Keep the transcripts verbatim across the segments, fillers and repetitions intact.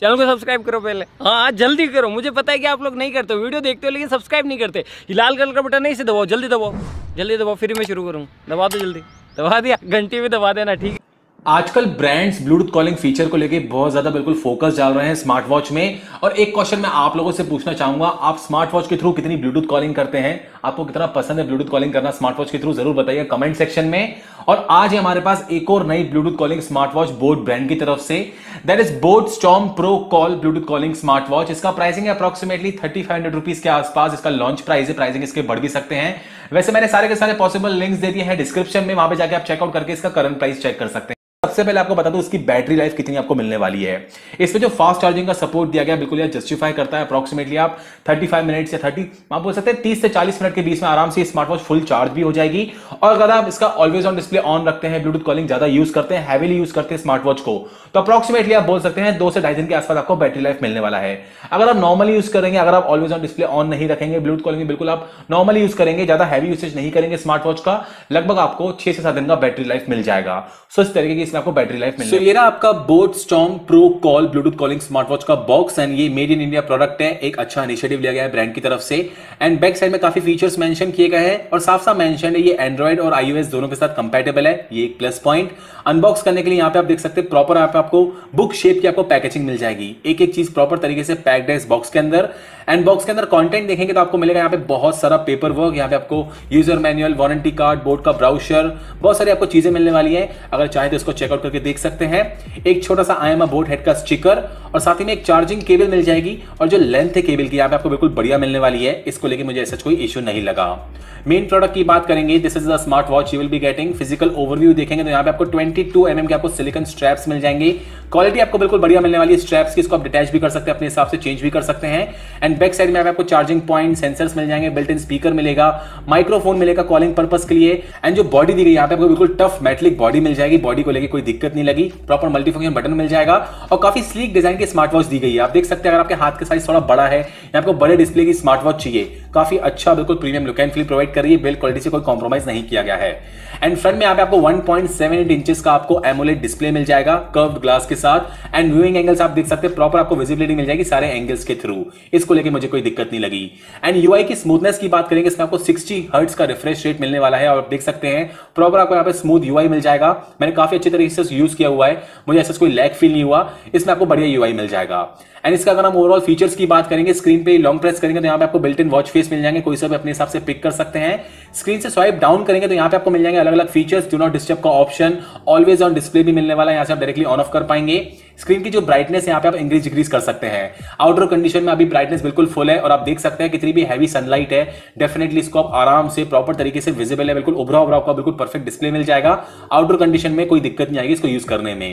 Channel को subscribe करो पहले, हाँ जल्दी करो। मुझे पता है कि आप लोग नहीं करते, वीडियो देखते हो लेकिन सब्सक्राइब नहीं करते। लाल कलर का बटन नहीं से दबाओ, जल्दी दबाओ जल्दी दबाओ, फिर मैं शुरू करूँ। दबा दो जल्दी, दबा दिया, घंटी भी दबा देना, ठीक है। आजकल ब्रांड्स ब्लूटूथ कॉलिंग फीचर को लेके बहुत ज्यादा बिल्कुल फोकस डाल रहे हैं स्मार्ट वॉच में। और एक क्वेश्चन मैं आप लोगों से पूछना चाहूंगा, आप स्मार्ट वॉच के थ्रू कितनी ब्लूटूथ कॉलिंग करते हैं? आपको कितना पसंद है ब्लूटूथ कॉलिंग करना स्मार्ट वॉच के थ्रू? जरूर बताइए कमेंट सेक्शन में। और आज हमारे पास एक और नई Bluetooth calling smart watch boAt brand की तरफ से, that is boAt Storm Pro Call Bluetooth calling smart watch. इसका प्राइसिंग है approximately thirty five hundred rupees के आसपास इसका लॉन्च प्राइस है। प्राइसिंग इसके बढ़ भी सकते हैं। वैसे मैंने सारे के सारे पॉसिबल लिंक्स दे दिए हैं डिस्क्रिप्शन में, वहां पर जाकर आप चेकआउट करके इसका करंट प्राइस चेक कर सकते हैं। सबसे पहले आपको बता दूं इसकी बैटरी लाइफ कितनी आपको मिलने वाली है। इसमें जो फास्ट चार्जिंग का सपोर्ट दिया गया बिल्कुल यह जस्टिफाई करता है। अप्रोक्सीमेटली आप पैंतीस मिनट से तीस, आप बोल सकते हैं तीस से चालीस मिनट के बीच में आराम से स्मार्ट वॉच फुल चार्ज भी हो जाएगी। और अगर आप इसका ऑलवेज ऑन डिस्प्ले ऑन रखते हैं, ब्लूटूथ कॉलिंग ज्यादा यूज करते हैं, हैवीली यूज करते हैं स्मार्ट वॉच को, तो अप्रोक्सीमेटली आप बोल सकते हैं दो से ढाई दिन के आसपास आपको बैटरी लाइफ मिलने वाला है। अगर आप नॉर्मली यूज करेंगे, अगर आप ऑलवेज ऑन डिस्प्ले ऑन नहीं रखेंगे, ब्लूटूथ कॉलिंग बिल्कुल आप नॉर्मली यूज करेंगे, ज्यादा हैवी यूसेज नहीं करेंगे स्मार्ट वॉच का, लगभग आपको छह से सात दिन का बैटरी लाइफ मिल जाएगा। सो इस तरीके की आपको बैटरी लाइफ मिलेगी। so, ये रहा आपका boAt Storm Pro Call Bluetooth calling smart watch का बॉक्स, एंड ये मेड इन इंडिया प्रोडक्ट है। एक अच्छा इनिशिएटिव लिया गया है ब्रांड की तरफ से, एंड बैक साइड में काफी फीचर्स मेंशन किए गए हैं और साफ साफ मेंशन है ये एंड्रॉइड और आईओएस दोनों के साथ कंपैटिबल है। ये एक प्लस पॉइंट। अनबॉक्स करने के लिए यहाँ पे आप देख सकते हैं प्रॉपर यहाँ पे आपको बुक शेप की आपको पैकेजिंग मिल जाएगी। एक एक चीज प्रॉपर तरीके से पैक्ड है इस बॉक्स के अंदर। एंड बॉक्स के अंदर कंटेंट देखेंगे तो आपको मिलेगा यहाँ पे बहुत सारा पेपर वर्क, यहाँ पे आपको user manual, warranty card, boAt का ब्राउशर, बहुत सारी आपको चीजें मिलने वाली है। अगर चाहे तो इसको चेकआउट करके देख सकते हैं। एक छोटा सा I am a boAthead का स्टिकर और साथ ही में एक चार्जिंग केबल मिल जाएगी। और जो लेंथ है केबल की यहाँ पे आपको बिल्कुल बढ़िया मिलने वाली है, इसको लेके मुझे ऐसा कोई इश्यू नहीं लगा। मेन प्रोडक्ट की बात करेंगे, this is a smart watch you will be getting. Physical overview देखेंगे तो यहाँ पे आपको बाईस एम एम के आपको सिलिकॉन स्ट्रैप्स मिल जाएंगे। क्वालिटी आपको बिल्कुल बढ़िया मिलने वाली है स्ट्रैप्स की, इसको आप डिटैच भी कर सकते हैं, अपने हिसाब से चेंज भी कर सकते हैं। एंड बैक साइड में आपको चार्जिंग पॉइंट, सेंसर्स मिल जाएंगे, बिल्ट इन स्पीकर मिलेगा, माइक्रोफोन मिलेगा कॉलिंग पर्पस के लिए। एंड जो बॉडी दी गई यहाँ पे आपको बिल्कुल टफ मेटलिक बॉडी मिल जाएगी, बॉडी को लेके कोई दिक्कत नहीं लगी। प्रॉपर मल्टीफंक्शन बटन मिल जाएगा और काफी स्लीक डिजाइन की स्मार्ट वॉच दी गई है। आप देख सकते हैं अगर आपके हाथ का साइज थोड़ा बड़ा है या आपको बड़े डिस्प्ले की स्मार्ट वॉच चाहिए, काफी अच्छा बिल्कुल premium look and feel provide कर रही है। बिल्ड क्वालिटी से कोई कॉम्प्रोमाइज नहीं किया गया है। एंड फ्रंट में यहाँ पे आपको one point seven eight inches का आपको एमोलेड डिस्प्ले मिल जाएगा कर्व्ड ग्लास के साथ। एंड व्यूइंग एंगल्स आप देख सकते हैं, प्रॉपर आपको विजिबिलिटी मिल जाएगी सारे एंगल्स के थ्रू, इसको लेके मुझे कोई दिक्कत नहीं लगी। एंड यूआई की स्मूथनेस की बात करेंगे, इसमें आपको साठ हर्ट्ज का रिफ्रेश रेट मिलने वाला है और आप देख सकते हैं प्रॉपर आपको यहाँ पे स्मूथ यूआई मिल जाएगा। मैंने काफी अच्छे तरीके से यूज किया हुआ है, मुझे ऐसा कोई लैग फील नहीं हुआ, इसमें आपको बढ़िया यूआई मिल जाएगा। एंड इसका अगर हम ओवरऑल फीचर्स की बात करेंगे, स्क्रीन पे लॉन्ग प्रेस करेंगे तो यहाँ पे आपको बिल्ट इन वॉच फेस मिल जाएंगे, कोई सा भी अपने हिसाब से पिक कर सकते हैं। स्क्रीन से स्वाइप डाउन करेंगे तो यहाँ पे आपको मिल जाएंगे अलग अलग फीचर्स, डू नॉट डिस्टर्ब का ऑप्शन, ऑलवेज ऑन डिस्प्ले भी मिलने वाला है, यहाँ से आप डायरेक्टली ऑन ऑफ कर पाएंगे। स्क्रीन की जो ब्राइटनेस यहाँ पे आप इंक्रीज डिक्रीज कर सकते हैं। आउटडोर कंडीशन में अभी ब्राइटनेस बिल्कुल फुल है और आप देख सकते हैं कितनी भी हैवी सनलाइट है डेफिनेटली इसको आप आराम से प्रॉपर तरीके से विजिबल है, बिल्कुल उभरा उभरा आपका बिल्कुल परफेक्ट डिस्प्ले मिल जाएगा। आउटडोर कंडीशन में कोई दिक्कत नहीं आएगी इसको यूज करने में।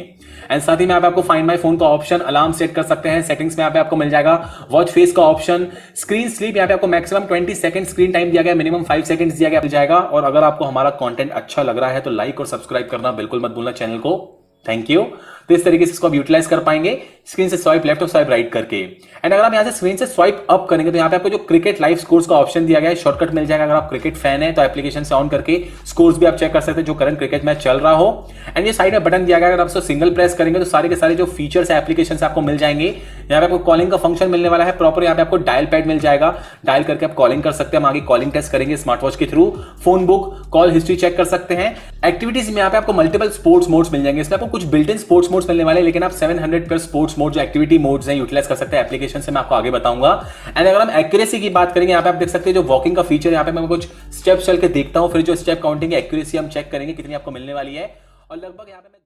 एंड साथ ही में आप आपको फाइंड माय फोन का ऑप्शन, अलार्म सेट कर सकते हैं, सेटिंग्स में यहाँ पे आपको मिल जाएगा वॉच फेस का ऑप्शन। स्क्रीन स्लीप यहाँ पे आपको maximum twenty second screen time दिया गया, मिनिमम फाइव सेकंड दिया गया जाएगा। और अगर आपको हमारा कॉन्टेंट अच्छा लग रहा है तो लाइक और सब्सक्राइब करना बिल्कुल मत भूलना चैनल को, थैंक यू। तो इस तरीके से इसको आप यूटिलाइज कर पाएंगे स्क्रीन से स्वाइप लेफ्ट और स्वाइप राइट करके। एंड अगर आप यहाँ से स्क्रीन से स्वाइप अप करेंगे तो यहाँ पे आपको जो क्रिकेट लाइव स्कोर्स का ऑप्शन दिया गया है, शॉर्टकट मिल जाएगा। अगर आप क्रिकेट फैन है तो एप्लीकेशन से ऑन करके स्कोर्स भी आप चेक कर सकते हैं जो करंट क्रिकेट मैच चल रहा हो। एंड ये साइड में बटन दिया गया, अगर आप इसको सिंगल प्रेस करेंगे तो सारे के सारे जो फीचर्स है एप्लीकेशन से आपको मिल जाएंगे। यहाँ पे आपको कॉलिंग का फंक्शन मिलने वाला है प्रॉपर, यहाँ पे आपको डायल पैड मिल जाएगा, डायल करके आप कॉलिंग कर सकते हैं। हम आगे कॉलिंग टेस्ट करेंगे स्मार्ट वॉच के through, phone book, call history check कर सकते हैं। एक्टिविटीज में यहाँ पे आपको मल्टीपल स्पोर्ट्स मोड्स मिल जाएंगे, इसमें आपको कुछ बिल्ट इन स्पोर्ट्स मोड्स मिलने वाले हैं, लेकिन आप सात सौ पर स्पोर्ट्स मोड जो एक्टिविटी मोड्स हैं यूटिलाइज कर सकते हैं एप्लीकेशन से, मैं आपको आगे बताऊंगा। एंड अगर हम एक्यूरेसी की बात करेंगे, यहाँ पे आप देख सकते हैं जो वॉकिंग का फीचर, यहाँ पे मैं कुछ स्टेप्स चल के देखता हूँ, फिर जो स्टेप काउंटिंग एक्यूरेसी हम चेक करेंगे कितनी आपको मिलने वाली है। और लगभग यहाँ पे